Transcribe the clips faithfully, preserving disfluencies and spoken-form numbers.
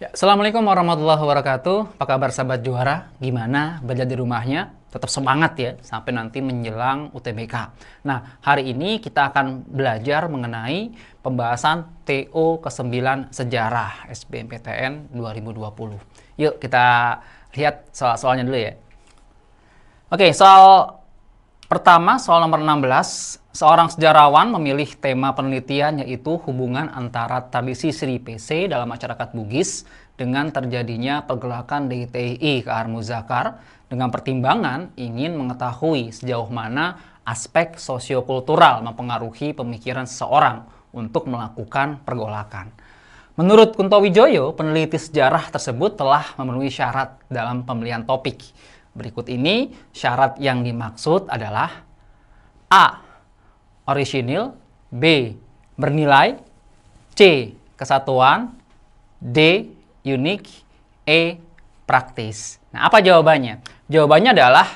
Ya, Assalamualaikum warahmatullahi wabarakatuh. Apa kabar sahabat juara? Gimana belajar di rumahnya? Tetap semangat ya sampai nanti menjelang U T B K. Nah, hari ini kita akan belajar mengenai pembahasan T O kesembilan Sejarah S B M P T N dua ribu dua puluh. Yuk kita lihat soal-soalnya dulu ya. Oke, soal pertama, soal nomor enam belas. Seorang sejarawan memilih tema penelitian yaitu hubungan antara tradisi Siri' na Pacce dalam masyarakat Bugis dengan terjadinya pergolakan D I/T I I Kahar Muzakar, dengan pertimbangan ingin mengetahui sejauh mana aspek sosiokultural mempengaruhi pemikiran seseorang untuk melakukan pergolakan. Menurut Kuntowijoyo, peneliti sejarah tersebut telah memenuhi syarat dalam pemilihan topik. Berikut ini syarat yang dimaksud adalah A. orisinil, B. bernilai, C. kesatuan, D. unik, E. praktis. Nah, apa jawabannya? Jawabannya adalah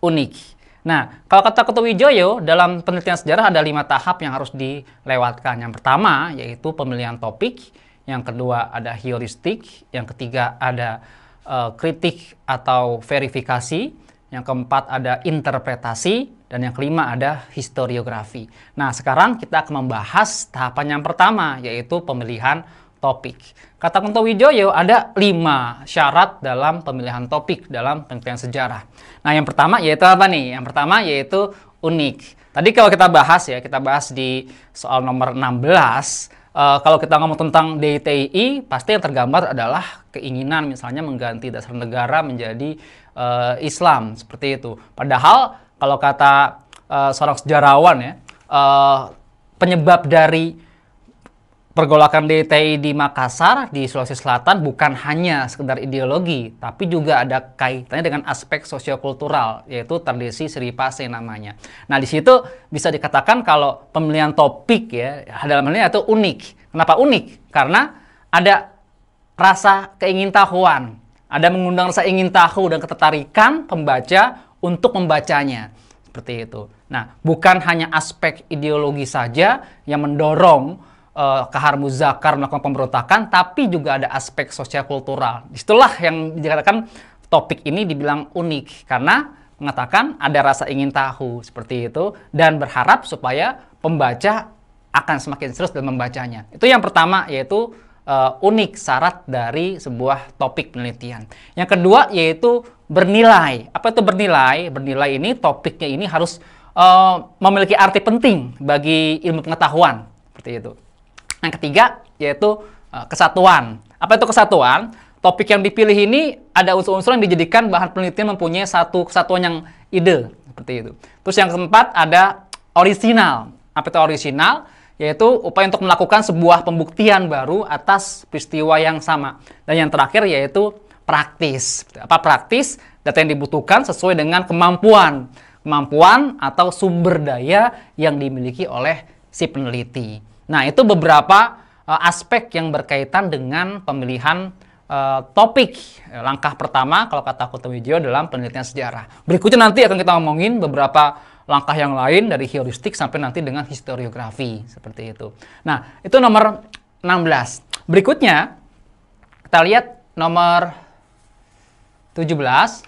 unik. Nah, kalau kata Kuntowijoyo, dalam penelitian sejarah ada lima tahap yang harus dilewatkan. Yang pertama yaitu pemilihan topik, yang kedua ada heuristik, yang ketiga ada Uh, kritik atau verifikasi, yang keempat ada interpretasi, dan yang kelima ada historiografi. Nah, sekarang kita akan membahas tahapan yang pertama, yaitu pemilihan topik. Kata Kuntowijoyo, ada lima syarat dalam pemilihan topik dalam penelitian sejarah. Nah, yang pertama yaitu apa nih? Yang pertama yaitu unik. Tadi kalau kita bahas ya, kita bahas di soal nomor enam belas. Uh, kalau kita ngomong tentang D I/T I I, pasti yang tergambar adalah keinginan misalnya mengganti dasar negara menjadi uh, Islam, seperti itu. Padahal kalau kata uh, seorang sejarawan ya, uh, penyebab dari pergolakan D I/T I I di Makassar, di Sulawesi Selatan, bukan hanya sekedar ideologi, tapi juga ada kaitannya dengan aspek sosiokultural, yaitu tradisi Siri' na Pacce namanya. Nah, di situ bisa dikatakan kalau pemilihan topik ya, dalam hal ini itu unik. Kenapa unik? Karena ada rasa keingintahuan, ada mengundang rasa ingin tahu dan ketertarikan pembaca untuk membacanya. Seperti itu. Nah, bukan hanya aspek ideologi saja yang mendorong Uh, Kahar Muzakar melakukan pemberontakan, tapi juga ada aspek sosiokultural. Disitulah yang dikatakan topik ini dibilang unik, karena mengatakan ada rasa ingin tahu seperti itu, dan berharap supaya pembaca akan semakin serius dalam membacanya. Itu yang pertama, yaitu uh, unik, syarat dari sebuah topik penelitian. Yang kedua yaitu bernilai. Apa itu bernilai? Bernilai ini topiknya ini harus uh, memiliki arti penting bagi ilmu pengetahuan, seperti itu. Yang ketiga yaitu uh, kesatuan. Apa itu kesatuan? Topik yang dipilih ini ada unsur-unsur yang dijadikan bahan penelitian mempunyai satu kesatuan yang ide, seperti itu. Terus yang keempat ada orisinal. Apa itu orisinal? Yaitu upaya untuk melakukan sebuah pembuktian baru atas peristiwa yang sama. Dan yang terakhir yaitu praktis. Apa praktis? Data yang dibutuhkan sesuai dengan kemampuan, kemampuan atau sumber daya yang dimiliki oleh si peneliti. Nah, itu beberapa uh, aspek yang berkaitan dengan pemilihan uh, topik. Langkah pertama kalau kata Kuntowijoyo dalam penelitian sejarah. Berikutnya nanti akan kita ngomongin beberapa langkah yang lain dari heuristik sampai nanti dengan historiografi, seperti itu. Nah, itu nomor enam belas. Berikutnya kita lihat nomor tujuh belas.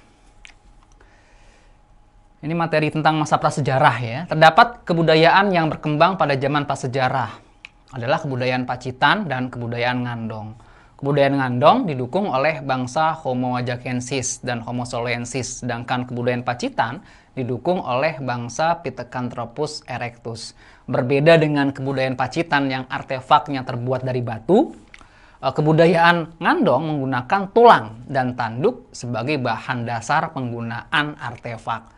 Ini materi tentang masa prasejarah ya. Terdapat kebudayaan yang berkembang pada zaman prasejarah adalah kebudayaan Pacitan dan kebudayaan Ngandong. Kebudayaan Ngandong didukung oleh bangsa Homo wajakensis dan Homo soloensis, sedangkan kebudayaan Pacitan didukung oleh bangsa Pithecanthropus erectus. Berbeda dengan kebudayaan Pacitan yang artefaknya terbuat dari batu, kebudayaan Ngandong menggunakan tulang dan tanduk sebagai bahan dasar penggunaan artefak.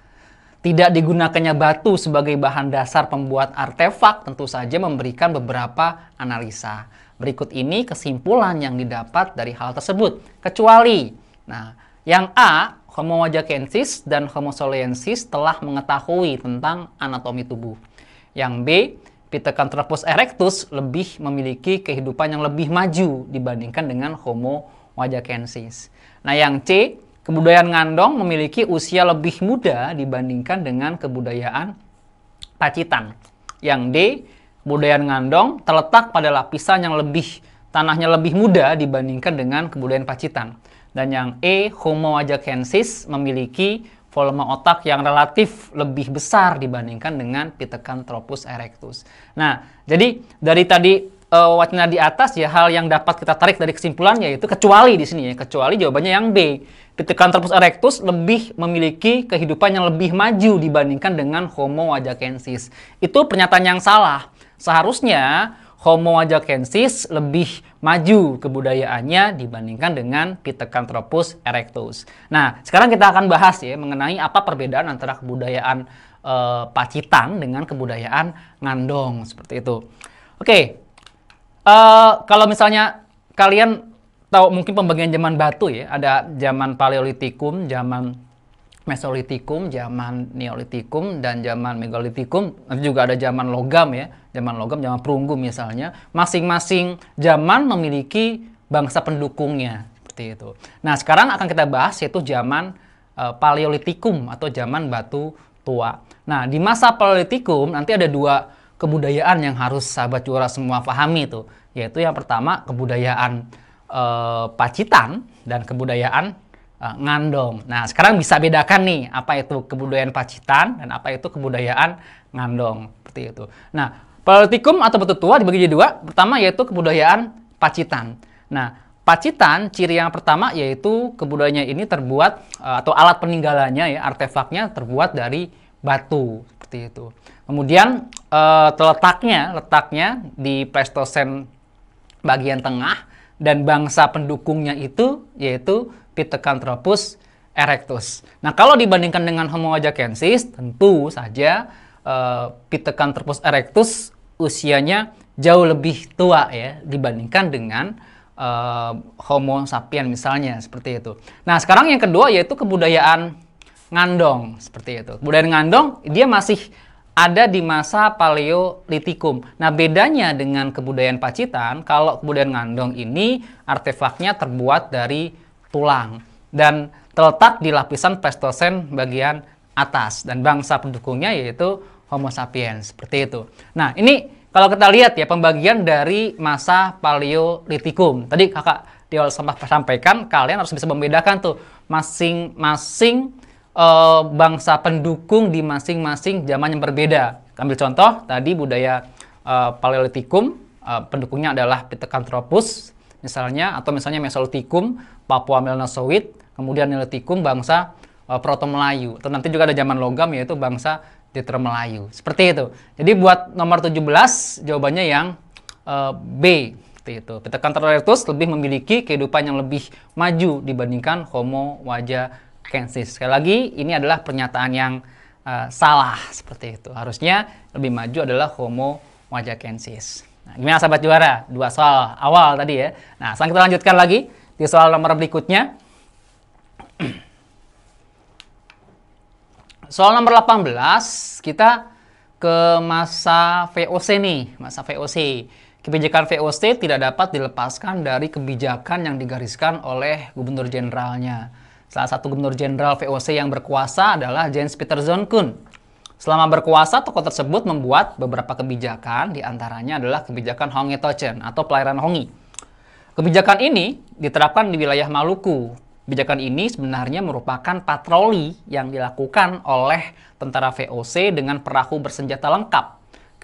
Tidak digunakannya batu sebagai bahan dasar pembuat artefak tentu saja memberikan beberapa analisa. Berikut ini kesimpulan yang didapat dari hal tersebut. Kecuali, nah, yang A, Homo wajakensis dan Homo soloensis telah mengetahui tentang anatomi tubuh. Yang B, Pithecanthropus erectus lebih memiliki kehidupan yang lebih maju dibandingkan dengan Homo wajakensis. Nah, yang C, kebudayaan Ngandong memiliki usia lebih muda dibandingkan dengan kebudayaan Pacitan. Yang D, kebudayaan Ngandong terletak pada lapisan yang lebih tanahnya lebih muda dibandingkan dengan kebudayaan Pacitan. Dan yang E, Homo wajakensis memiliki volume otak yang relatif lebih besar dibandingkan dengan Pithecanthropus erectus. Nah, jadi dari tadi e, wacana di atas ya, hal yang dapat kita tarik dari kesimpulannya yaitu kecuali di sini ya, kecuali jawabannya yang B. Pithecanthropus erectus lebih memiliki kehidupan yang lebih maju dibandingkan dengan Homo wajakensis. Itu pernyataan yang salah. Seharusnya Homo wajakensis lebih maju kebudayaannya dibandingkan dengan Pithecanthropus erectus. Nah, sekarang kita akan bahas ya mengenai apa perbedaan antara kebudayaan e, Pacitan dengan kebudayaan Ngandong seperti itu. Oke, e, kalau misalnya kalian tahu mungkin pembagian zaman batu ya, ada zaman Paleolitikum, zaman Mesolitikum, zaman Neolitikum, dan zaman Megalitikum. Nanti juga ada zaman logam ya, zaman logam, zaman perunggu misalnya. Masing-masing zaman memiliki bangsa pendukungnya seperti itu. Nah, sekarang akan kita bahas yaitu zaman uh, Paleolitikum atau zaman batu tua. Nah, di masa Paleolitikum nanti ada dua kebudayaan yang harus sahabat juara semua pahami itu, yaitu yang pertama kebudayaan uh, Pacitan dan kebudayaan Uh, Ngandong. Nah, sekarang bisa bedakan nih apa itu kebudayaan Pacitan dan apa itu kebudayaan Ngandong seperti itu. Nah, Paleolitikum atau batu tua dibagi jadi dua. Pertama yaitu kebudayaan Pacitan. Nah, Pacitan ciri yang pertama yaitu kebudayaannya ini terbuat uh, atau alat peninggalannya ya, artefaknya terbuat dari batu seperti itu. Kemudian uh, terletaknya letaknya di Pleistosen bagian tengah dan bangsa pendukungnya itu yaitu Pithecanthropus erectus. Nah, kalau dibandingkan dengan Homo wajakensis, tentu saja uh, Pithecanthropus erectus usianya jauh lebih tua ya dibandingkan dengan uh, Homo sapien misalnya seperti itu. Nah, sekarang yang kedua yaitu kebudayaan Ngandong seperti itu. Kebudayaan Ngandong dia masih ada di masa Paleolitikum. Nah, bedanya dengan kebudayaan Pacitan, kalau kebudayaan Ngandong ini artefaknya terbuat dari tulang dan terletak di lapisan Pleistosen bagian atas dan bangsa pendukungnya yaitu Homo sapiens seperti itu. Nah, ini kalau kita lihat ya pembagian dari masa Paleolitikum. Tadi kakak di awal sampaikan kalian harus bisa membedakan tuh masing-masing e, bangsa pendukung di masing-masing zaman yang berbeda. Ambil contoh tadi budaya e, Paleolitikum e, pendukungnya adalah Pithecanthropus misalnya, atau misalnya Mesolitikum Papua Melanosoid, kemudian Neolitikum bangsa uh, Proto Melayu, atau nanti juga ada zaman logam yaitu bangsa Diter Melayu seperti itu. Jadi buat nomor tujuh belas jawabannya yang uh, B seperti itu. Pithecanthropus erectus lebih memiliki kehidupan yang lebih maju dibandingkan Homo wajakensis. Sekali lagi ini adalah pernyataan yang uh, salah seperti itu. Harusnya lebih maju adalah Homo wajakensis. Nah, gimana sahabat juara? Dua soal awal tadi ya. Nah, sekarang kita lanjutkan lagi di soal nomor berikutnya. Soal nomor delapan belas, kita ke masa V O C nih. Masa V O C. Kebijakan V O C tidak dapat dilepaskan dari kebijakan yang digariskan oleh gubernur jenderalnya. Salah satu gubernur jenderal V O C yang berkuasa adalah Jan Pieterszoon Coen. Selama berkuasa, tokoh tersebut membuat beberapa kebijakan, diantaranya adalah kebijakan Hongi Tochten atau pelayaran Hongi. Kebijakan ini diterapkan di wilayah Maluku. Kebijakan ini sebenarnya merupakan patroli yang dilakukan oleh tentara V O C dengan perahu bersenjata lengkap.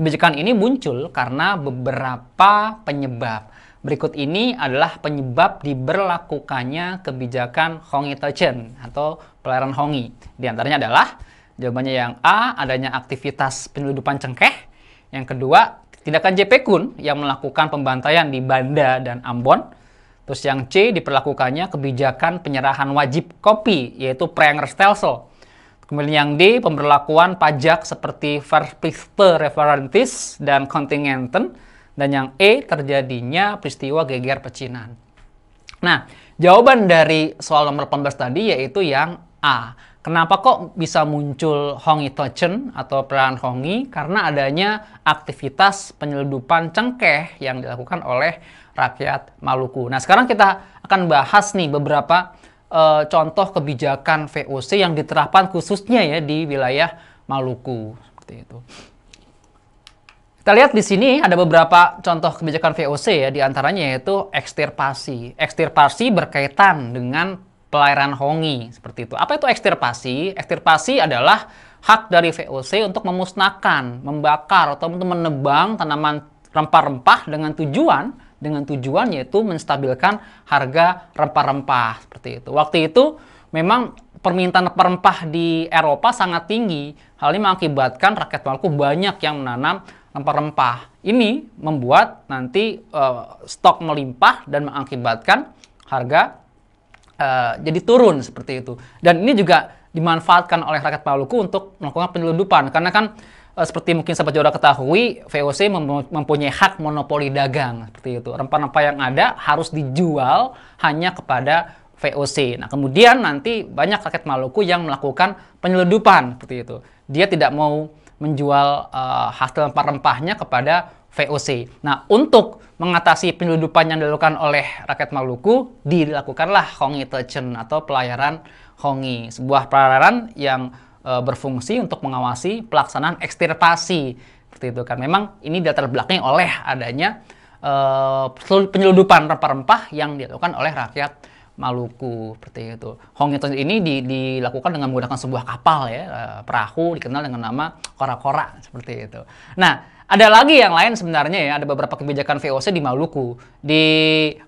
Kebijakan ini muncul karena beberapa penyebab. Berikut ini adalah penyebab diberlakukannya kebijakan Hongi Tochten atau pelayaran Hongi. Di antaranya adalah jawabannya yang A, adanya aktivitas penyeludupan cengkeh. Yang kedua, tindakan J P Coen yang melakukan pembantaian di Banda dan Ambon. Terus yang C, diperlakukannya kebijakan penyerahan wajib kopi, yaitu Preanger Stelsel. Kemudian yang D, pemberlakuan pajak seperti Verplichte Leverantie dan contingenten. Dan yang E, terjadinya peristiwa geger pecinan. Nah, jawaban dari soal nomor delapan belas tadi yaitu yang A. Kenapa kok bisa muncul Hongi Tochten atau pelayaran Hongi? Karena adanya aktivitas penyeludupan cengkeh yang dilakukan oleh rakyat Maluku. Nah, sekarang kita akan bahas nih beberapa uh, contoh kebijakan V O C yang diterapkan khususnya ya di wilayah Maluku seperti itu. Kita lihat di sini ada beberapa contoh kebijakan V O C ya, diantaranya yaitu ekstirpasi. Ekstirpasi berkaitan dengan pelayaran Hongi, seperti itu. Apa itu ekstirpasi? Ekstirpasi adalah hak dari V O C untuk memusnahkan, membakar, atau untuk menebang tanaman rempah-rempah dengan tujuan, dengan tujuan yaitu menstabilkan harga rempah-rempah, seperti itu. Waktu itu memang permintaan rempah-rempah di Eropa sangat tinggi. Hal ini mengakibatkan rakyat Maluku banyak yang menanam rempah-rempah. Ini membuat nanti uh, stok melimpah dan mengakibatkan harga uh, jadi turun seperti itu. Dan ini juga dimanfaatkan oleh rakyat Maluku untuk melakukan penyeludupan. Karena kan uh, seperti mungkin sahabat Jodoh ketahui, V O C mem mempunyai hak monopoli dagang seperti itu. Rempah-rempah yang ada harus dijual hanya kepada V O C. Nah, kemudian nanti banyak rakyat Maluku yang melakukan penyeludupan seperti itu. Dia tidak mau menjual uh, hasil rempah-rempahnya kepada V O C. Nah, untuk mengatasi penyeludupan yang dilakukan oleh rakyat Maluku, dilakukanlah Hongi Tochten atau pelayaran Hongi, sebuah pelayaran yang uh, berfungsi untuk mengawasi pelaksanaan ekstirpasi. Seperti itu kan. Memang ini dilatar belakangi oleh adanya uh, penyeludupan rempah-rempah yang dilakukan oleh rakyat Maluku, seperti itu. Hongi Tochten ini di, dilakukan dengan menggunakan sebuah kapal ya, perahu dikenal dengan nama kora-kora, seperti itu. Nah, ada lagi yang lain sebenarnya ya, ada beberapa kebijakan V O C di Maluku. Di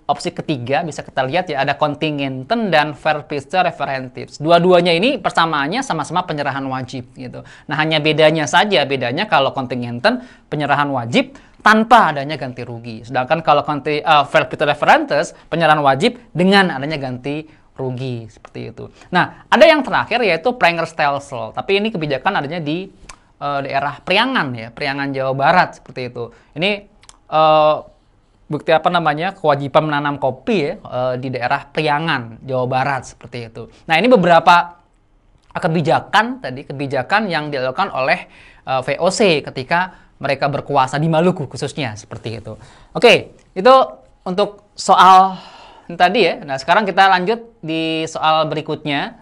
opsi ketiga bisa kita lihat ya, ada contingenten dan Verplichte Leverantie. Dua-duanya ini persamaannya sama-sama penyerahan wajib gitu. Nah, hanya bedanya saja, bedanya kalau contingenten penyerahan wajib tanpa adanya ganti rugi. Sedangkan kalau konti, uh, Verplichte Leverantie, penyerahan wajib dengan adanya ganti rugi, seperti itu. Nah, ada yang terakhir yaitu Preanger Stelsel. Tapi ini kebijakan adanya di uh, daerah Priangan ya, Priangan Jawa Barat, seperti itu. Ini uh, bukti apa namanya, kewajiban menanam kopi ya, uh, di daerah Priangan Jawa Barat, seperti itu. Nah, ini beberapa kebijakan tadi, kebijakan yang dilakukan oleh uh, V O C ketika mereka berkuasa di Maluku khususnya, seperti itu. Oke, itu untuk soal yang tadi ya. Nah, sekarang kita lanjut di soal berikutnya.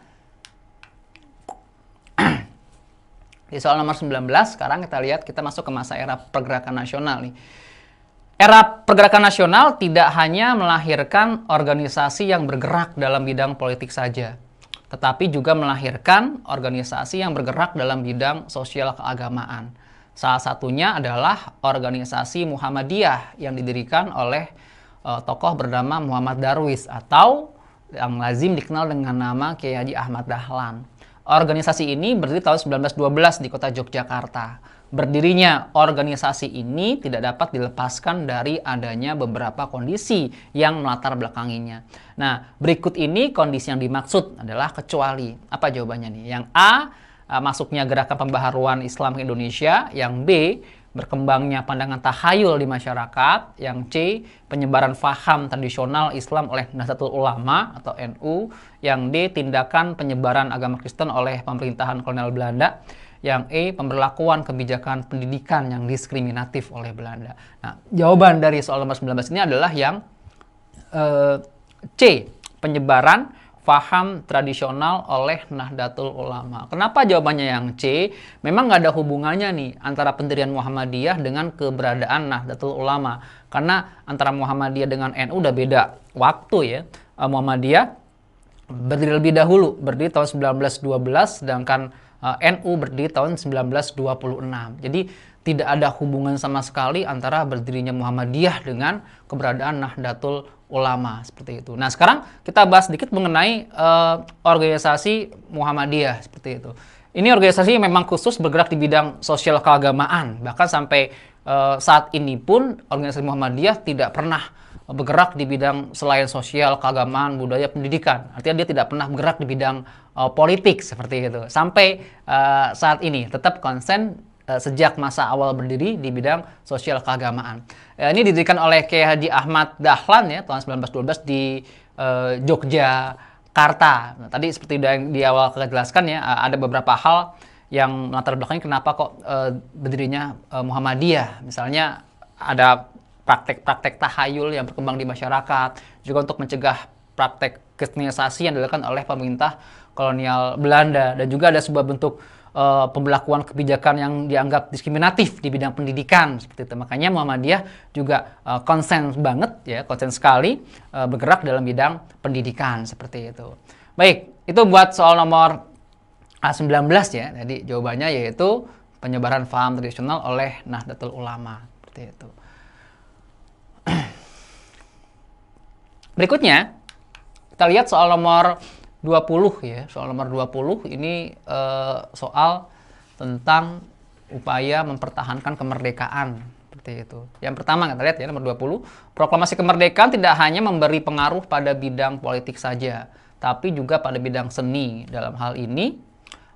Di soal nomor sembilan belas, sekarang kita lihat kita masuk ke masa era pergerakan nasional nih. Era pergerakan nasional tidak hanya melahirkan organisasi yang bergerak dalam bidang politik saja, tetapi juga melahirkan organisasi yang bergerak dalam bidang sosial keagamaan. Salah satunya adalah organisasi Muhammadiyah yang didirikan oleh uh, tokoh bernama Muhammad Darwis atau yang lazim dikenal dengan nama Kiai Haji Ahmad Dahlan. Organisasi ini berdiri tahun seribu sembilan ratus dua belas di kota Yogyakarta. Berdirinya organisasi ini tidak dapat dilepaskan dari adanya beberapa kondisi yang melatar belakanginya. Nah, berikut ini kondisi yang dimaksud adalah kecuali. Apa jawabannya nih? Yang A, masuknya gerakan pembaharuan Islam ke Indonesia, yang B, berkembangnya pandangan tahayul di masyarakat, yang C, penyebaran faham tradisional Islam oleh Nahdlatul Ulama atau N U, yang D, tindakan penyebaran agama Kristen oleh pemerintahan kolonial Belanda, yang E, pemberlakuan kebijakan pendidikan yang diskriminatif oleh Belanda. Nah, jawaban dari soal nomor sembilan belas ini adalah yang eh, C, penyebaran faham tradisional oleh Nahdlatul Ulama. Kenapa jawabannya yang C? Memang nggak ada hubungannya nih antara pendirian Muhammadiyah dengan keberadaan Nahdlatul Ulama. Karena antara Muhammadiyah dengan N U udah beda waktu ya. Muhammadiyah berdiri lebih dahulu, berdiri tahun seribu sembilan ratus dua belas, sedangkan N U berdiri tahun seribu sembilan ratus dua puluh enam. Jadi tidak ada hubungan sama sekali antara berdirinya Muhammadiyah dengan keberadaan Nahdlatul Ulama, seperti itu. Nah, sekarang kita bahas sedikit mengenai uh, organisasi Muhammadiyah, seperti itu. Ini organisasi yang memang khusus bergerak di bidang sosial keagamaan. Bahkan sampai uh, saat ini pun organisasi Muhammadiyah tidak pernah bergerak di bidang selain sosial, keagamaan, budaya, pendidikan. Artinya dia tidak pernah bergerak di bidang uh, politik, seperti itu. Sampai uh, saat ini tetap konsen sejak masa awal berdiri di bidang sosial keagamaan. Ini didirikan oleh Kiai Haji Ahmad Dahlan ya tahun seribu sembilan ratus dua belas di uh, Yogyakarta. Nah, tadi seperti yang di awal kita jelaskan ya, ada beberapa hal yang melatar belakangnya kenapa kok uh, berdirinya uh, Muhammadiyah. Misalnya ada praktek-praktek tahayul yang berkembang di masyarakat, juga untuk mencegah praktek kristenisasi yang dilakukan oleh pemerintah kolonial Belanda, dan juga ada sebuah bentuk uh, pembelakuan kebijakan yang dianggap diskriminatif di bidang pendidikan seperti itu. Makanya Muhammadiyah juga uh, konsen banget ya, konsen sekali uh, bergerak dalam bidang pendidikan seperti itu. Baik, itu buat soal nomor sembilan belas ya. Jadi jawabannya yaitu penyebaran paham tradisional oleh Nahdlatul Ulama seperti itu. Berikutnya kita lihat soal nomor dua puluh ya. Soal nomor dua puluh ini uh, soal tentang upaya mempertahankan kemerdekaan seperti itu. Yang pertama kita lihat ya, nomor dua puluh. Proklamasi kemerdekaan tidak hanya memberi pengaruh pada bidang politik saja, tapi juga pada bidang seni. Dalam hal ini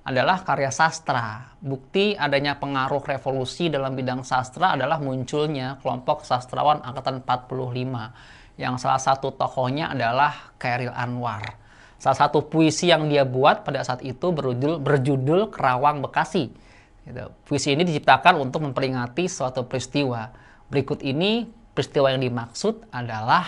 adalah karya sastra. Bukti adanya pengaruh revolusi dalam bidang sastra adalah munculnya kelompok sastrawan angkatan empat puluh lima. Yang salah satu tokohnya adalah Chairil Anwar. Salah satu puisi yang dia buat pada saat itu berjudul, berjudul Karawang-Bekasi. Puisi ini diciptakan untuk memperingati suatu peristiwa. Berikut ini peristiwa yang dimaksud adalah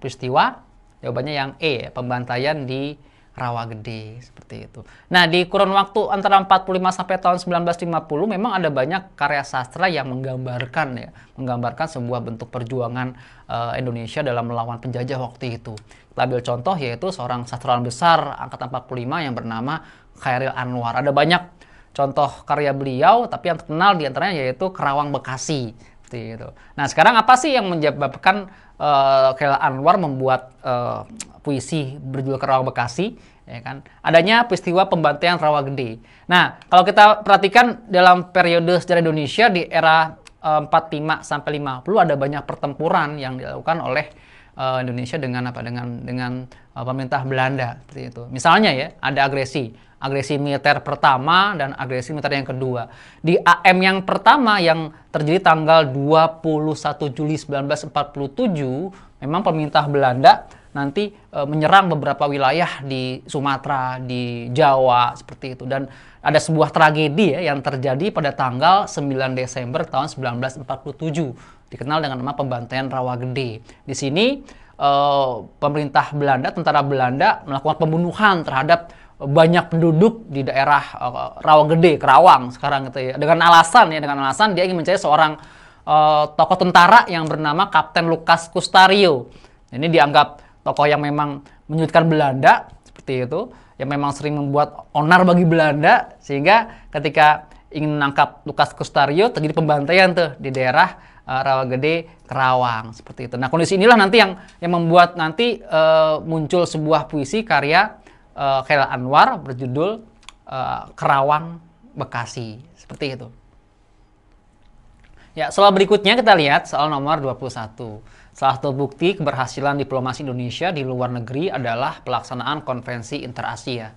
peristiwa, jawabannya yang E, pembantaian di Rawagede seperti itu. Nah, di kurun waktu antara empat puluh lima sampai tahun seribu sembilan ratus lima puluh memang ada banyak karya sastra yang menggambarkan ya, menggambarkan sebuah bentuk perjuangan uh, Indonesia dalam melawan penjajah waktu itu. Kita ambil contoh yaitu seorang sastrawan besar angkatan empat puluh lima yang bernama Chairil Anwar. Ada banyak contoh karya beliau, tapi yang terkenal diantaranya yaitu Karawang Bekasi. Itu. Nah, sekarang apa sih yang menyebabkan uh, Chairil Anwar membuat uh, puisi berjudul Karawang Bekasi? Ya kan? Adanya peristiwa pembantaian Rawagede. Nah, kalau kita perhatikan dalam periode sejarah Indonesia di era uh, empat puluh lima sampai lima puluh ada banyak pertempuran yang dilakukan oleh uh, Indonesia dengan apa? Dengan dengan uh, pemerintah Belanda seperti itu. Misalnya ya, ada agresi. Agresi militer pertama dan agresi militer yang kedua. Di A M yang pertama yang terjadi tanggal dua puluh satu Juli seribu sembilan ratus empat puluh tujuh, memang pemerintah Belanda nanti e, menyerang beberapa wilayah di Sumatera, di Jawa, seperti itu. Dan ada sebuah tragedi ya, yang terjadi pada tanggal sembilan Desember tahun seribu sembilan ratus empat puluh tujuh, dikenal dengan nama pembantaian Rawagede. Di sini e, pemerintah Belanda, tentara Belanda melakukan pembunuhan terhadap banyak penduduk di daerah uh, Rawagede, Karawang sekarang gitu ya. Dengan alasan ya, dengan alasan dia ingin mencari seorang uh, tokoh tentara yang bernama Kapten Lukas Kustario. Ini dianggap tokoh yang memang menyudutkan Belanda seperti itu, yang memang sering membuat onar bagi Belanda, sehingga ketika ingin menangkap Lukas Kustario terjadi pembantaian tuh di daerah uh, Rawagede, Karawang seperti itu. Nah, kondisi inilah nanti yang yang membuat nanti uh, muncul sebuah puisi karya Uh, Chairil Anwar berjudul uh, Karawang Bekasi seperti itu. Ya, soal berikutnya kita lihat soal nomor dua puluh satu. Salah satu bukti keberhasilan diplomasi Indonesia di luar negeri adalah pelaksanaan Konferensi Interasia.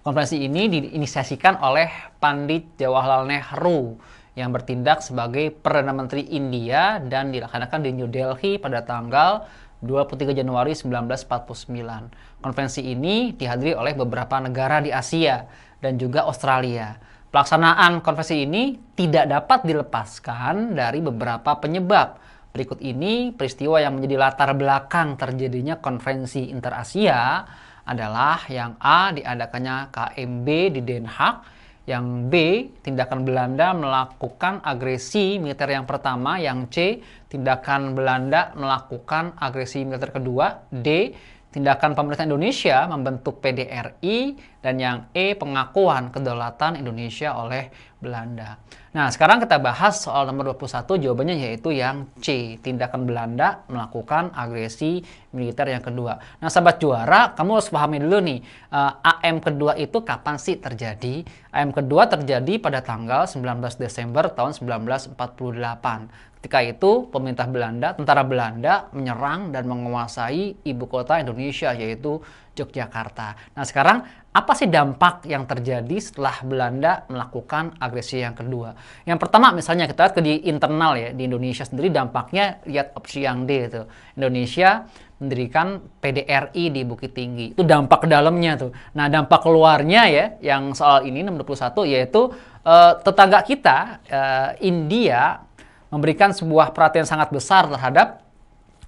Konferensi ini diinisiasikan oleh Pandit Jawaharlal Nehru yang bertindak sebagai Perdana Menteri India dan dilaksanakan di New Delhi pada tanggal dua puluh tiga Januari seribu sembilan ratus empat puluh sembilan. Konferensi ini dihadiri oleh beberapa negara di Asia dan juga Australia. Pelaksanaan konferensi ini tidak dapat dilepaskan dari beberapa penyebab. Berikut ini peristiwa yang menjadi latar belakang terjadinya konferensi Interasia adalah yang A, diadakannya K M B di Den Haag, yang B, tindakan Belanda melakukan agresi militer yang pertama, yang C, tindakan Belanda melakukan agresi militer kedua, D, tindakan pemerintah Indonesia membentuk P D R I, dan yang E, pengakuan kedaulatan Indonesia oleh Belanda. Nah, sekarang kita bahas soal nomor dua puluh satu, jawabannya yaitu yang C, tindakan Belanda melakukan agresi militer yang kedua. Nah, sahabat juara, kamu harus pahami dulu nih, uh, A M kedua itu kapan sih terjadi? A M kedua terjadi pada tanggal sembilan belas Desember tahun seribu sembilan ratus empat puluh delapan. Ketika itu pemerintah Belanda, tentara Belanda menyerang dan menguasai ibu kota Indonesia yaitu Yogyakarta. Nah, sekarang apa sih dampak yang terjadi setelah Belanda melakukan agresi yang kedua? Yang pertama misalnya kita lihat ke di internal ya, di Indonesia sendiri dampaknya lihat opsi yang D itu. Indonesia mendirikan P D R I di Bukit Tinggi. Itu dampak ke dalamnya tuh. Nah, dampak keluarnya ya yang soal ini enam puluh satu yaitu uh, tetangga kita uh, India memberikan sebuah perhatian sangat besar terhadap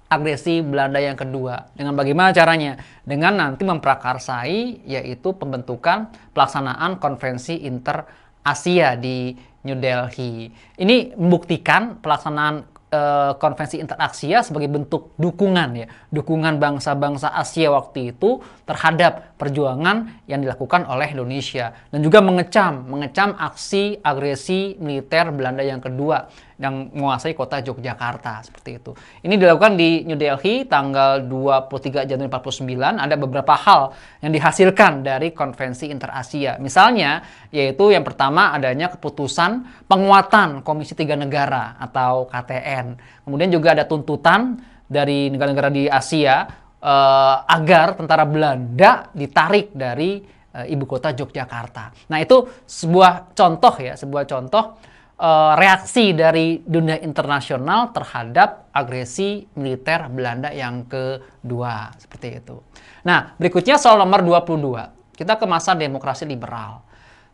agresi Belanda yang kedua. Dengan bagaimana caranya? Dengan nanti memprakarsai yaitu pembentukan pelaksanaan konvensi inter Asia di New Delhi. Ini membuktikan pelaksanaan eh, konvensi inter Asia sebagai bentuk dukungan ya, dukungan bangsa-bangsa Asia waktu itu terhadap perjuangan yang dilakukan oleh Indonesia, dan juga mengecam mengecam aksi agresi militer Belanda yang kedua yang menguasai kota Yogyakarta seperti itu. Ini dilakukan di New Delhi tanggal dua puluh tiga Januari seribu sembilan ratus empat puluh sembilan. Ada beberapa hal yang dihasilkan dari konvensi inter Asia. Misalnya yaitu yang pertama adanya keputusan penguatan Komisi Tiga Negara atau K T N. Kemudian juga ada tuntutan dari negara-negara di Asia eh, agar tentara Belanda ditarik dari eh, ibu kota Yogyakarta. Nah, itu sebuah contoh ya, sebuah contoh eh, reaksi dari dunia internasional terhadap agresi militer Belanda yang kedua, seperti itu. Nah, berikutnya soal nomor dua puluh dua. Kita ke masa demokrasi liberal.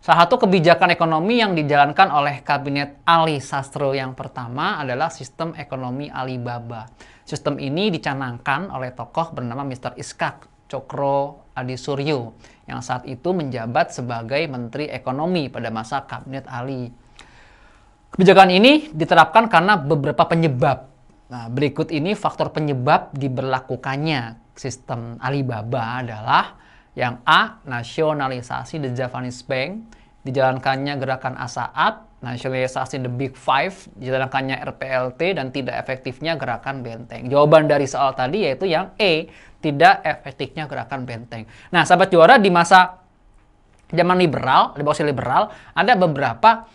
Salah satu kebijakan ekonomi yang dijalankan oleh Kabinet Ali Sastro yang pertama adalah sistem ekonomi Alibaba. Sistem ini dicanangkan oleh tokoh bernama mister Iskak Cokro Adisuryo yang saat itu menjabat sebagai Menteri Ekonomi pada masa Kabinet Ali. Kebijakan ini diterapkan karena beberapa penyebab. Nah, berikut ini faktor penyebab diberlakukannya sistem Alibaba adalah: yang A, nasionalisasi The Japanese Bank, dijalankannya gerakan A S A P, nasionalisasi The Big Five, dijalankannya R P L T, dan tidak efektifnya gerakan benteng. Jawaban dari soal tadi yaitu yang E, tidak efektifnya gerakan benteng. Nah, sahabat juara, di masa zaman liberal, demokrasi liberal, ada beberapa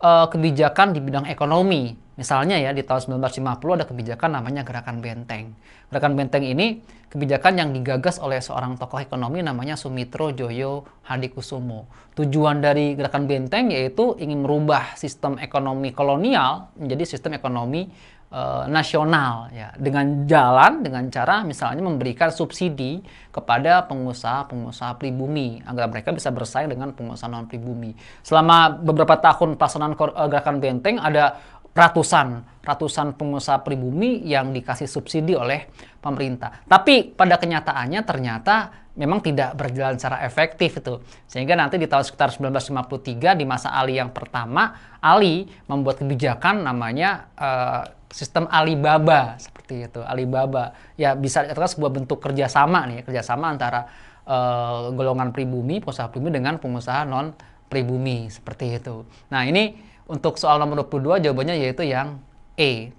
uh, kebijakan di bidang ekonomi. Misalnya ya, di tahun seribu sembilan ratus lima puluh ada kebijakan namanya gerakan benteng. Gerakan benteng ini kebijakan yang digagas oleh seorang tokoh ekonomi namanya Sumitro Joyo Hadikusumo. Tujuan dari gerakan benteng yaitu ingin merubah sistem ekonomi kolonial menjadi sistem ekonomi e, nasional ya, dengan jalan dengan cara misalnya memberikan subsidi kepada pengusaha-pengusaha pribumi agar mereka bisa bersaing dengan pengusaha non pribumi. Selama beberapa tahun pelaksanaan gerakan benteng ada ratusan ratusan pengusaha pribumi yang dikasih subsidi oleh pemerintah. Tapi pada kenyataannya ternyata memang tidak berjalan secara efektif itu. Sehingga nanti di tahun sekitar seribu sembilan ratus lima puluh tiga di masa Ali yang pertama, Ali membuat kebijakan namanya uh, sistem Alibaba seperti itu. Alibaba ya bisa dikatakan sebuah bentuk kerjasama nih, kerjasama antara uh, golongan pribumi, pengusaha pribumi dengan pengusaha non pribumi seperti itu. Nah, ini untuk soal nomor dua puluh dua jawabannya yaitu yang E.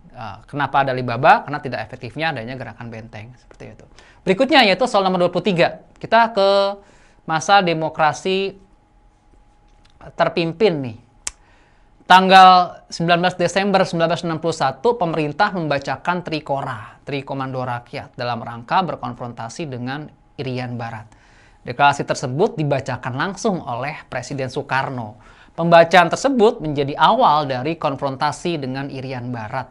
Kenapa ada Alibaba? Karena tidak efektifnya adanya gerakan benteng seperti itu. Berikutnya yaitu soal nomor dua puluh tiga. Kita ke masa demokrasi terpimpin nih. Tanggal sembilan belas Desember seribu sembilan ratus enam puluh satu pemerintah membacakan Trikora, Trikomando Rakyat dalam rangka berkonfrontasi dengan Irian Barat. Deklarasi tersebut dibacakan langsung oleh Presiden Soekarno. Pembacaan tersebut menjadi awal dari konfrontasi dengan Irian Barat.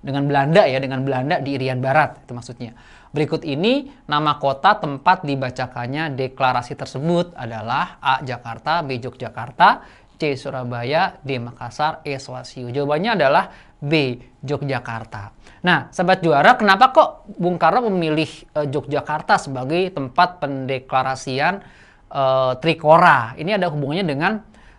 Dengan Belanda ya, dengan Belanda di Irian Barat, itu maksudnya. Berikut ini, nama kota tempat dibacakannya deklarasi tersebut adalah A. Jakarta, B. Yogyakarta, C. Surabaya, D. Makassar, E. Swasio. Jawabannya adalah B. Yogyakarta. Nah, sahabat juara, kenapa kok Bung Karno memilih eh, Yogyakarta sebagai tempat pendeklarasian eh, Trikora? Ini ada hubungannya dengan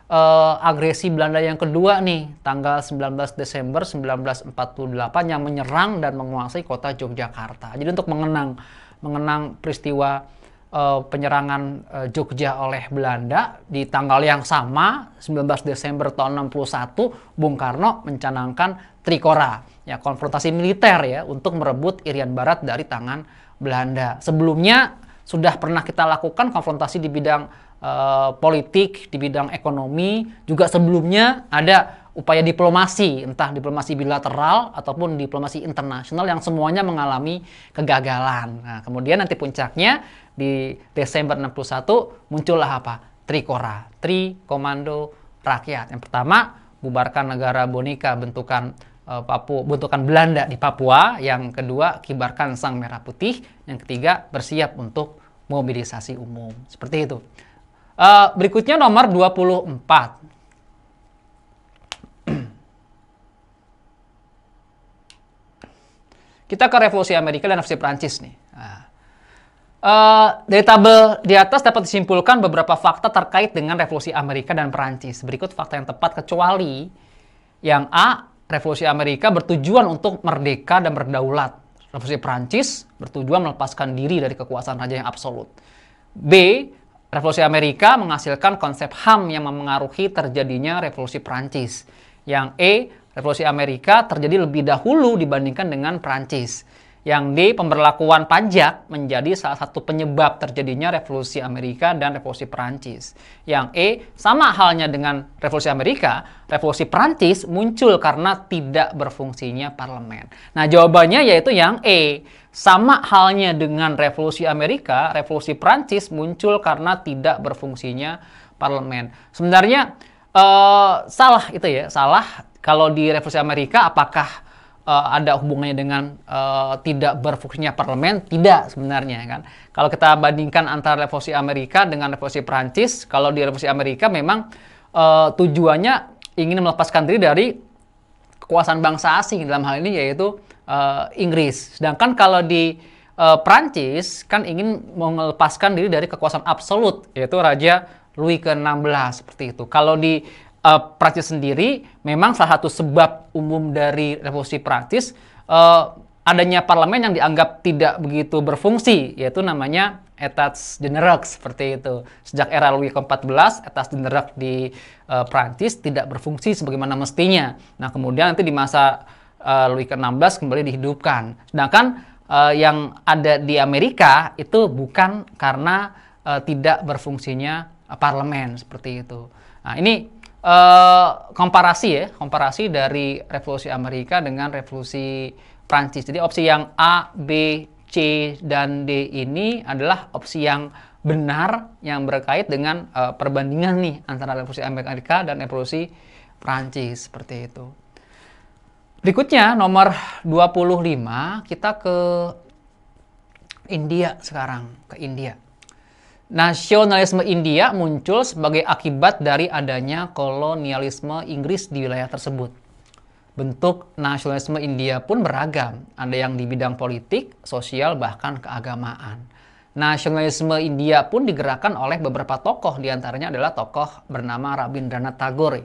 Uh, agresi Belanda yang kedua nih, tanggal sembilan belas Desember seribu sembilan ratus empat puluh delapan yang menyerang dan menguasai kota Yogyakarta. Jadi untuk mengenang mengenang peristiwa uh, penyerangan uh, Jogja oleh Belanda di tanggal yang sama, sembilan belas Desember tahun enam puluh satu, Bung Karno mencanangkan Trikora, ya konfrontasi militer ya untuk merebut Irian Barat dari tangan Belanda. Sebelumnya sudah pernah kita lakukan konfrontasi di bidang Uh, politik, di bidang ekonomi. Juga sebelumnya ada upaya diplomasi, entah diplomasi bilateral ataupun diplomasi internasional yang semuanya mengalami kegagalan. Nah, kemudian nanti puncaknya di Desember enam puluh satu muncullah apa? Trikora, Trikomando Rakyat. Yang pertama, bubarkan negara boneka bentukan uh, Papua, bentukan Belanda di Papua. Yang kedua, kibarkan sang merah putih. Yang ketiga, bersiap untuk mobilisasi umum. Seperti itu. Uh, berikutnya nomor dua puluh empat. Kita ke revolusi Amerika dan revolusi Prancis nih. Nah, uh, dari tabel di atas dapat disimpulkan beberapa fakta terkait dengan revolusi Amerika dan Prancis. Berikut fakta yang tepat kecuali yang A, revolusi Amerika bertujuan untuk merdeka dan berdaulat. Revolusi Prancis bertujuan melepaskan diri dari kekuasaan raja yang absolut. B, revolusi Amerika menghasilkan konsep H A M yang memengaruhi terjadinya revolusi Prancis. Yang E, revolusi Amerika terjadi lebih dahulu dibandingkan dengan Prancis. Yang D, pemberlakuan pajak menjadi salah satu penyebab terjadinya revolusi Amerika dan revolusi Prancis. Yang E, sama halnya dengan revolusi Amerika, revolusi Prancis muncul karena tidak berfungsinya parlemen. Nah, jawabannya yaitu yang E. Sama halnya dengan revolusi Amerika, revolusi Prancis muncul karena tidak berfungsinya parlemen. Sebenarnya uh, salah itu ya, salah. Kalau di revolusi Amerika, apakah uh, ada hubungannya dengan uh, tidak berfungsinya parlemen? Tidak sebenarnya, kan? Kalau kita bandingkan antara revolusi Amerika dengan revolusi Prancis, kalau di revolusi Amerika memang uh, tujuannya ingin melepaskan diri dari kekuasaan bangsa asing, dalam hal ini yaitu uh, Inggris. Sedangkan kalau di uh, Prancis kan ingin melepaskan diri dari kekuasaan absolut, yaitu Raja Louis ke enam belas, seperti itu. Kalau di Uh, Prancis sendiri, memang salah satu sebab umum dari revolusi Prancis uh, adanya parlemen yang dianggap tidak begitu berfungsi, yaitu namanya Etats Generaux, seperti itu. Sejak era Louis ke empat belas, Etats Generaux di uh, Prancis tidak berfungsi sebagaimana mestinya. Nah, kemudian nanti di masa uh, Louis ke enam belas kembali dihidupkan. Sedangkan uh, yang ada di Amerika itu bukan karena uh, tidak berfungsinya uh, parlemen, seperti itu. Nah, ini Uh, komparasi ya, komparasi dari revolusi Amerika dengan revolusi Prancis. Jadi opsi yang A, B, C, dan D ini adalah opsi yang benar yang berkait dengan uh, perbandingan nih antara revolusi Amerika dan revolusi Prancis, seperti itu. Berikutnya nomor dua puluh lima, kita ke India sekarang, ke India. Nasionalisme India muncul sebagai akibat dari adanya kolonialisme Inggris di wilayah tersebut. Bentuk nasionalisme India pun beragam, ada yang di bidang politik, sosial, bahkan keagamaan. Nasionalisme India pun digerakkan oleh beberapa tokoh, diantaranya adalah tokoh bernama Rabindranath Tagore.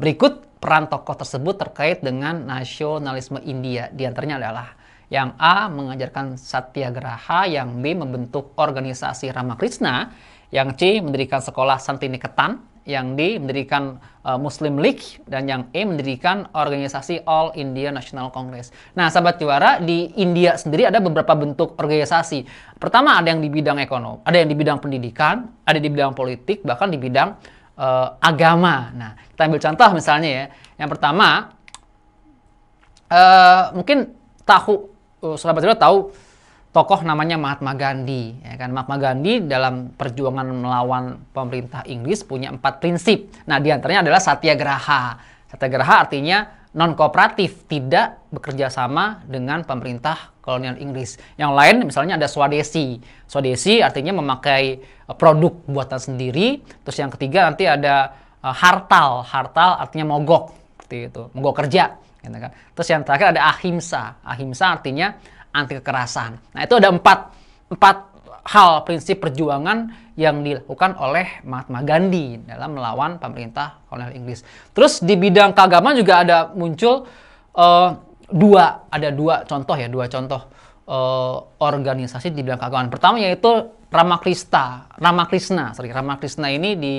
Berikut peran tokoh tersebut terkait dengan nasionalisme India, diantaranya adalah yang A, mengajarkan satyagraha, yang B, membentuk organisasi Ramakrishna, yang C, mendirikan sekolah Santiniketan, yang D, mendirikan uh, Muslim League, dan yang E, mendirikan organisasi All India National Congress. Nah, sahabat juara, di India sendiri ada beberapa bentuk organisasi. Pertama, ada yang di bidang ekonomi, ada yang di bidang pendidikan, ada di bidang politik, bahkan di bidang uh, agama. Nah, kita ambil contoh misalnya ya. Yang pertama, uh, mungkin tahu sahabat juara tahu tokoh namanya Mahatma Gandhi, ya kan? Mahatma Gandhi dalam perjuangan melawan pemerintah Inggris punya empat prinsip. Nah, diantaranya adalah satyagraha. Satyagraha artinya non-kooperatif, tidak bekerja sama dengan pemerintah kolonial Inggris. Yang lain misalnya ada swadesi. Swadesi artinya memakai produk buatan sendiri. Terus yang ketiga nanti ada hartal. Hartal artinya mogok, seperti itu, mogok kerja. Terus yang terakhir ada ahimsa. Ahimsa artinya anti kekerasan. Nah, itu ada empat, empat hal prinsip perjuangan yang dilakukan oleh Mahatma Gandhi dalam melawan pemerintah kolonial Inggris. Terus di bidang keagamaan juga ada muncul uh, dua, ada dua contoh ya, dua contoh uh, organisasi di bidang keagamaan. Pertama yaitu Ramakrishna. Ramakrishna, sorry, Ramakrishna ini di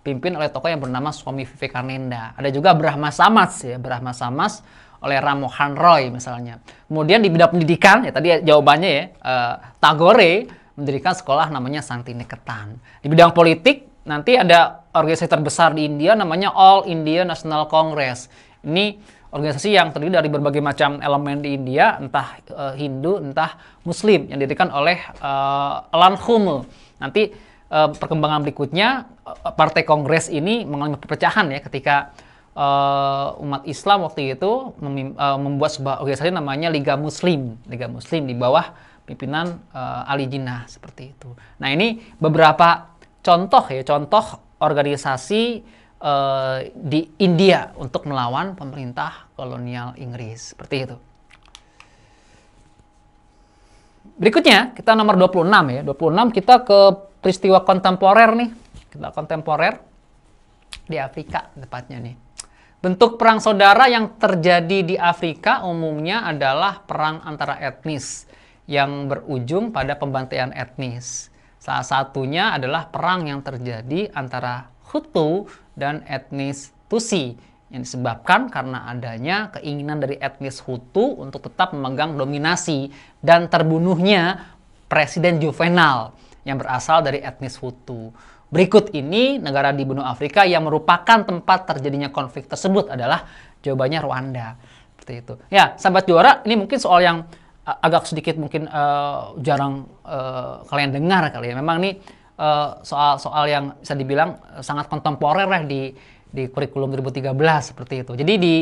pimpin oleh tokoh yang bernama Swami Vivekananda. Ada juga Brahma Samaj ya, Brahma Samaj oleh Ram Mohan Roy misalnya. Kemudian di bidang pendidikan ya tadi jawabannya ya eh, Tagore mendirikan sekolah namanya Santiniketan. Di bidang politik nanti ada organisasi terbesar di India namanya All India National Congress. Ini organisasi yang terdiri dari berbagai macam elemen di India, entah eh, Hindu, entah Muslim, yang didirikan oleh eh, Alan Hume. Nanti Uh, perkembangan berikutnya, uh, Partai Kongres ini mengalami perpecahan ya ketika uh, umat Islam waktu itu mem uh, membuat sebuah organisasi namanya Liga Muslim, Liga Muslim di bawah pimpinan uh, Ali Jinnah, seperti itu. Nah, ini beberapa contoh ya, contoh organisasi uh, di India untuk melawan pemerintah kolonial Inggris, seperti itu. Berikutnya, kita nomor dua puluh enam ya. dua puluh enam kita ke peristiwa kontemporer nih. Kita kontemporer di Afrika tepatnya nih. Bentuk perang saudara yang terjadi di Afrika umumnya adalah perang antara etnis yang berujung pada pembantaian etnis. Salah satunya adalah perang yang terjadi antara Hutu dan etnis Tutsi yang disebabkan karena adanya keinginan dari etnis Hutu untuk tetap memegang dominasi dan terbunuhnya Presiden Juvenal yang berasal dari etnis Hutu. Berikut ini negara di benua Afrika yang merupakan tempat terjadinya konflik tersebut adalah jawabannya Rwanda. Seperti itu. Ya, sahabat juara, ini mungkin soal yang agak sedikit mungkin uh, jarang uh, kalian dengar kali ya. Memang ini soal-soal uh, yang bisa dibilang sangat kontemporer lah di di kurikulum dua ribu tiga belas seperti itu. Jadi di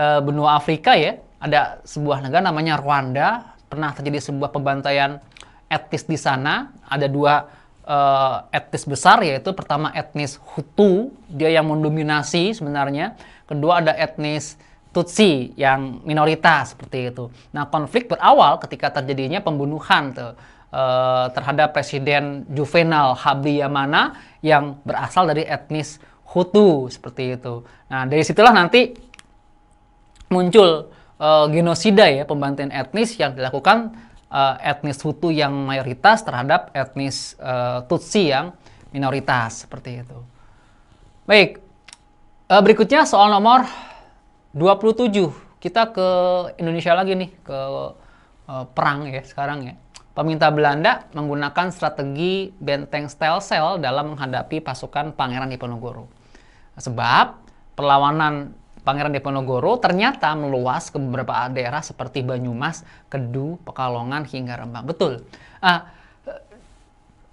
uh, benua Afrika ya, ada sebuah negara namanya Rwanda, pernah terjadi sebuah pembantaian etnis di sana. Ada dua Uh, etnis besar, yaitu pertama etnis Hutu, dia yang mendominasi sebenarnya. Kedua ada etnis Tutsi yang minoritas seperti itu. Nah, konflik berawal ketika terjadinya pembunuhan tuh, uh, terhadap Presiden Juvenal Habyarimana yang berasal dari etnis Hutu seperti itu. Nah, dari situlah nanti muncul uh, genosida ya, pembantaian etnis yang dilakukan Uh, etnis Hutu yang mayoritas terhadap etnis uh, Tutsi yang minoritas seperti itu. Baik, uh, berikutnya soal nomor dua puluh tujuh. Kita ke Indonesia lagi nih, ke uh, perang ya sekarang ya. Pemerintah Belanda menggunakan strategi benteng Stelsel dalam menghadapi pasukan Pangeran Diponegoro. Sebab perlawanan Pangeran Diponegoro ternyata meluas ke beberapa daerah seperti Banyumas, Kedu, Pekalongan, hingga Rembang. Betul. Uh,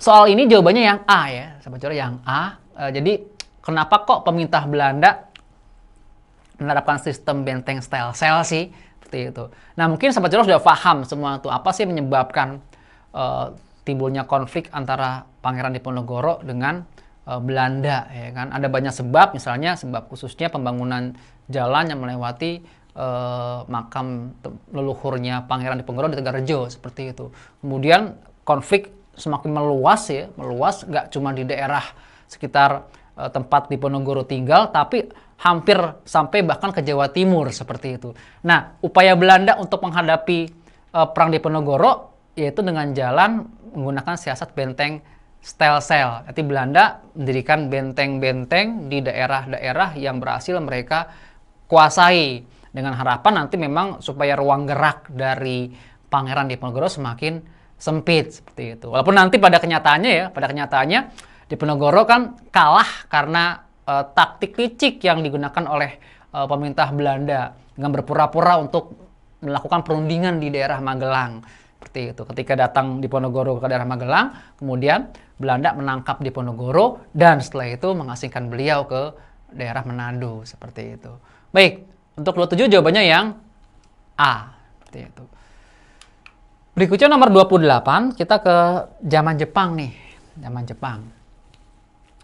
soal ini jawabannya yang A ya, sebenarnya yang A. Uh, jadi kenapa kok pemerintah Belanda menerapkan sistem benteng Stelsel sih, seperti itu. Nah, mungkin sahabat Jorok sudah paham semua itu apa sih menyebabkan uh, timbulnya konflik antara Pangeran Diponegoro dengan uh, Belanda ya kan. Ada banyak sebab, misalnya sebab khususnya pembangunan jalan yang melewati uh, makam leluhurnya Pangeran Diponegoro di Tegarrejo seperti itu. Kemudian konflik semakin meluas ya, meluas nggak cuma di daerah sekitar uh, tempat Diponegoro tinggal, tapi hampir sampai bahkan ke Jawa Timur seperti itu. Nah, upaya Belanda untuk menghadapi uh, perang Diponegoro yaitu dengan jalan menggunakan siasat benteng Stelsel. Nanti Belanda mendirikan benteng-benteng di daerah-daerah yang berhasil mereka kuasai dengan harapan nanti memang supaya ruang gerak dari Pangeran Diponegoro semakin sempit seperti itu. Walaupun nanti pada kenyataannya ya, pada kenyataannya Diponegoro kan kalah karena e, taktik licik yang digunakan oleh e, pemerintah Belanda dengan berpura-pura untuk melakukan perundingan di daerah Magelang seperti itu. Ketika datang Diponegoro ke daerah Magelang, kemudian Belanda menangkap Diponegoro dan setelah itu mengasingkan beliau ke daerah Manado seperti itu. Baik, untuk dua puluh tujuh jawabannya yang A. Seperti itu. Berikutnya nomor dua puluh delapan, kita ke zaman Jepang nih. Zaman Jepang.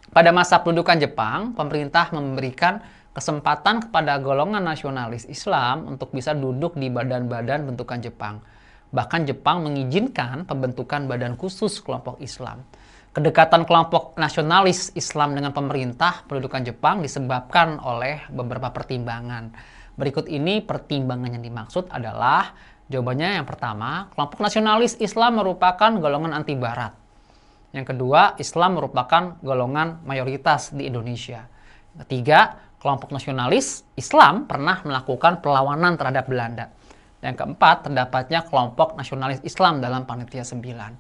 Pada masa pendudukan Jepang, pemerintah memberikan kesempatan kepada golongan nasionalis Islam untuk bisa duduk di badan-badan bentukan Jepang. Bahkan Jepang mengizinkan pembentukan badan khusus kelompok Islam. Kedekatan kelompok nasionalis Islam dengan pemerintah pendudukan Jepang disebabkan oleh beberapa pertimbangan. Berikut ini pertimbangan yang dimaksud adalah jawabannya yang pertama, kelompok nasionalis Islam merupakan golongan anti Barat. Yang kedua, Islam merupakan golongan mayoritas di Indonesia. Ketiga, kelompok nasionalis Islam pernah melakukan perlawanan terhadap Belanda. Yang keempat, terdapatnya kelompok nasionalis Islam dalam Panitia sembilan.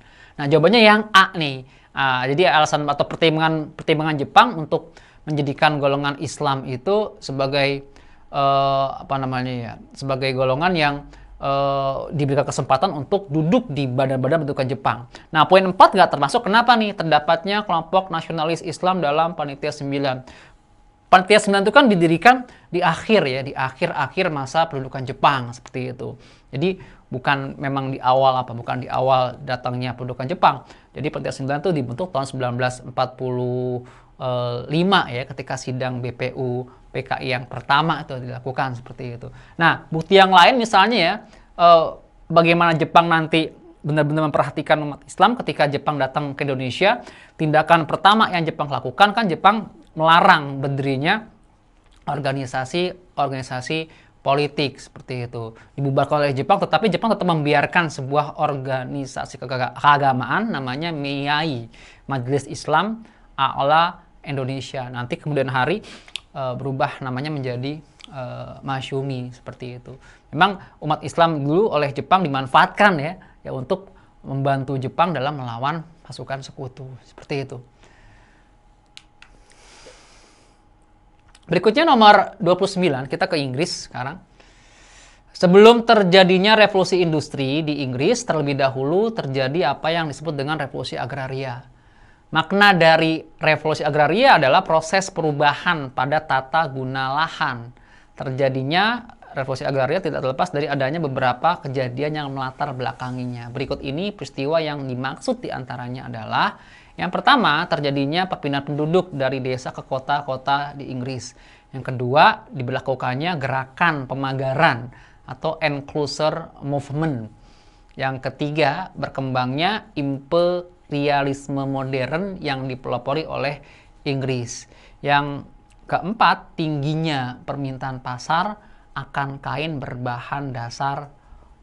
Nah, jawabannya yang A nih. Uh, jadi alasan atau pertimbangan pertimbangan Jepang untuk menjadikan golongan Islam itu sebagai uh, apa namanya ya, sebagai golongan yang uh, diberikan kesempatan untuk duduk di badan-badan bentukan Jepang. Nah, poin empat nggak termasuk. Kenapa nih? Terdapatnya kelompok nasionalis Islam dalam Panitia sembilan. Panitia sembilan itu kan didirikan di akhir ya, di akhir-akhir masa pendudukan Jepang seperti itu. Jadi bukan memang di awal apa, bukan di awal datangnya pendudukan Jepang. Jadi Panitia sembilan itu dibentuk tahun seribu sembilan ratus empat puluh lima ya, ketika sidang B P U P K I yang pertama itu dilakukan seperti itu. Nah, bukti yang lain misalnya ya, eh, bagaimana Jepang nanti benar-benar memperhatikan umat Islam ketika Jepang datang ke Indonesia, tindakan pertama yang Jepang lakukan kan Jepang melarang berdirinya organisasi-organisasi politik seperti itu. Dibubarkan oleh Jepang, tetapi Jepang tetap membiarkan sebuah organisasi keagamaan namanya M I A I, Majelis Islam A'la Indonesia. Nanti kemudian hari uh, berubah namanya menjadi uh, Masyumi seperti itu. Memang umat Islam dulu oleh Jepang dimanfaatkan ya, ya untuk membantu Jepang dalam melawan pasukan sekutu seperti itu. Berikutnya nomor dua puluh sembilan, kita ke Inggris sekarang. Sebelum terjadinya revolusi industri di Inggris, terlebih dahulu terjadi apa yang disebut dengan revolusi agraria. Makna dari revolusi agraria adalah proses perubahan pada tata guna lahan. Terjadinya revolusi agraria tidak terlepas dari adanya beberapa kejadian yang melatar belakanginya. Berikut ini peristiwa yang dimaksud diantaranya adalah: yang pertama, terjadinya perpindahan penduduk dari desa ke kota-kota di Inggris. Yang kedua, diberlakukannya gerakan pemagaran atau enclosure movement. Yang ketiga, berkembangnya imperialisme modern yang dipelopori oleh Inggris. Yang keempat, tingginya permintaan pasar akan kain berbahan dasar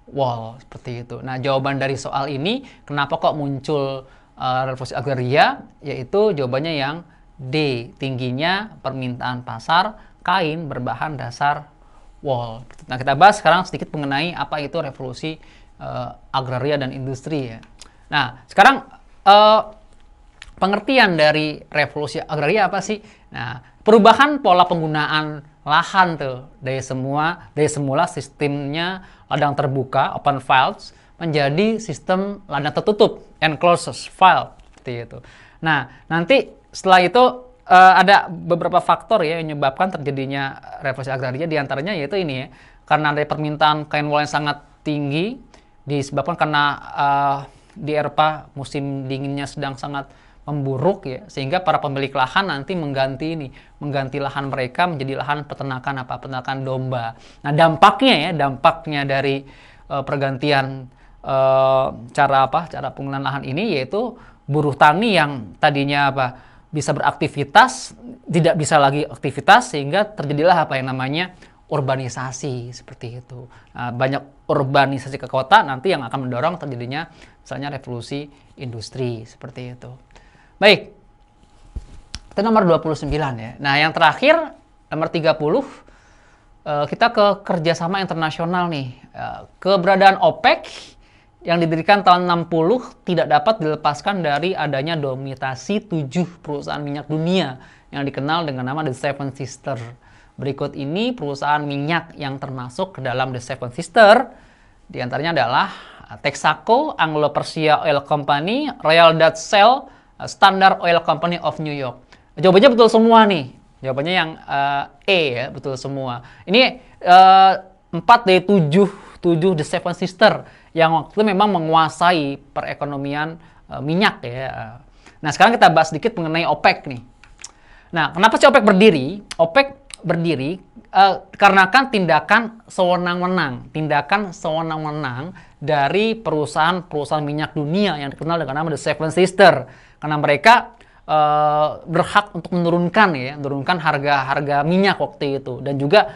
wol seperti itu. Nah, jawaban dari soal ini, kenapa kok muncul Uh, revolusi agraria, yaitu jawabannya yang D, tingginya permintaan pasar kain berbahan dasar wol. Nah, kita bahas sekarang sedikit mengenai apa itu revolusi uh, agraria dan industri ya. Nah, sekarang uh, pengertian dari revolusi agraria apa sih? Nah, perubahan pola penggunaan lahan tuh dari semua dari semula sistemnya ladang terbuka open fields menjadi sistem ladang tertutup, enclosures file seperti itu. Nah, nanti setelah itu uh, ada beberapa faktor ya yang menyebabkan terjadinya revolusi agraria, diantaranya yaitu ini ya, karena ada permintaan kain wol yang sangat tinggi disebabkan karena uh, di Eropa musim dinginnya sedang sangat memburuk ya, sehingga para pemilik lahan nanti mengganti ini, mengganti lahan mereka menjadi lahan peternakan apa peternakan domba. Nah, dampaknya ya, dampaknya dari uh, pergantian Uh, cara apa cara penggunaan lahan ini yaitu buruh tani yang tadinya apa bisa beraktivitas tidak bisa lagi aktivitas, sehingga terjadilah apa yang namanya urbanisasi seperti itu. Nah, banyak urbanisasi ke kota nanti yang akan mendorong terjadinya misalnya revolusi industri seperti itu. Baik, itu nomor dua puluh sembilan ya. Nah, yang terakhir nomor tiga puluh, uh, kita ke kerjasama internasional nih. Uh, keberadaan OPEC yang didirikan tahun enam puluh tidak dapat dilepaskan dari adanya dominasi tujuh perusahaan minyak dunia yang dikenal dengan nama The Seven Sisters. Berikut ini perusahaan minyak yang termasuk ke dalam The Seven Sisters, diantaranya adalah Texaco, Anglo Persia Oil Company, Royal Dutch Shell, Standard Oil Company of New York. Jawabannya betul semua nih. Jawabannya yang uh, E ya, betul semua. Ini uh, empat dari tujuh The Seven Sisters yang waktu itu memang menguasai perekonomian uh, minyak ya. Nah, sekarang kita bahas sedikit mengenai OPEC nih. Nah, kenapa sih OPEC berdiri? OPEC berdiri uh, dikarenakan tindakan sewenang-wenang, tindakan sewenang-wenang dari perusahaan-perusahaan minyak dunia yang dikenal dengan nama The Seven Sisters, karena mereka uh, berhak untuk menurunkan ya, menurunkan harga-harga minyak waktu itu, dan juga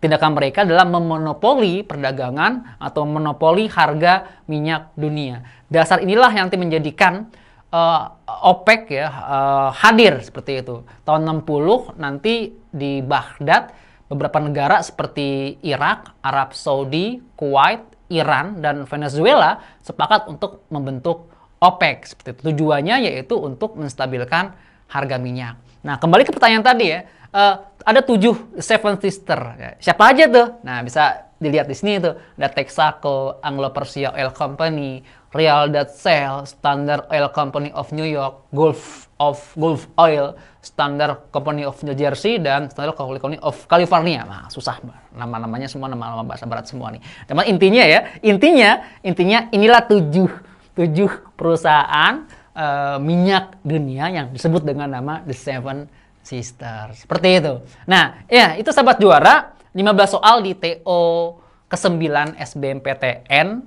tindakan mereka adalah memonopoli perdagangan atau monopoli harga minyak dunia. Dasar inilah yang nanti menjadikan uh, OPEC ya uh, hadir seperti itu. Tahun enam puluh nanti di Baghdad beberapa negara seperti Irak, Arab Saudi, Kuwait, Iran, dan Venezuela sepakat untuk membentuk OPEC seperti itu. Tujuannya yaitu untuk menstabilkan harga minyak. Nah, kembali ke pertanyaan tadi ya. Uh, ada tujuh Seven Sisters. Siapa aja tuh? Nah, bisa dilihat di sini tuh. Ada Texaco, Anglo Persia Oil Company, Royal Dutch Shell, Standard Oil Company of New York, Gulf of Gulf Oil, Standard Company of New Jersey, dan Standard Company of California. Nah, susah nama-namanya, semua nama-nama bahasa barat semua nih. Cuman intinya ya, intinya intinya inilah tujuh tujuh perusahaan uh, minyak dunia yang disebut dengan nama The Seven Sister, seperti itu. Nah, ya itu sahabat juara, lima belas soal di T O kesembilan S B M P T N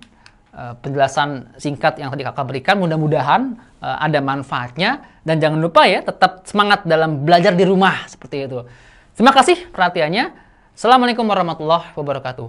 uh, penjelasan singkat yang tadi kakak berikan. Mudah-mudahan uh, ada manfaatnya. Dan jangan lupa ya, tetap semangat dalam belajar di rumah seperti itu. Terima kasih perhatiannya. Assalamualaikum warahmatullahi wabarakatuh.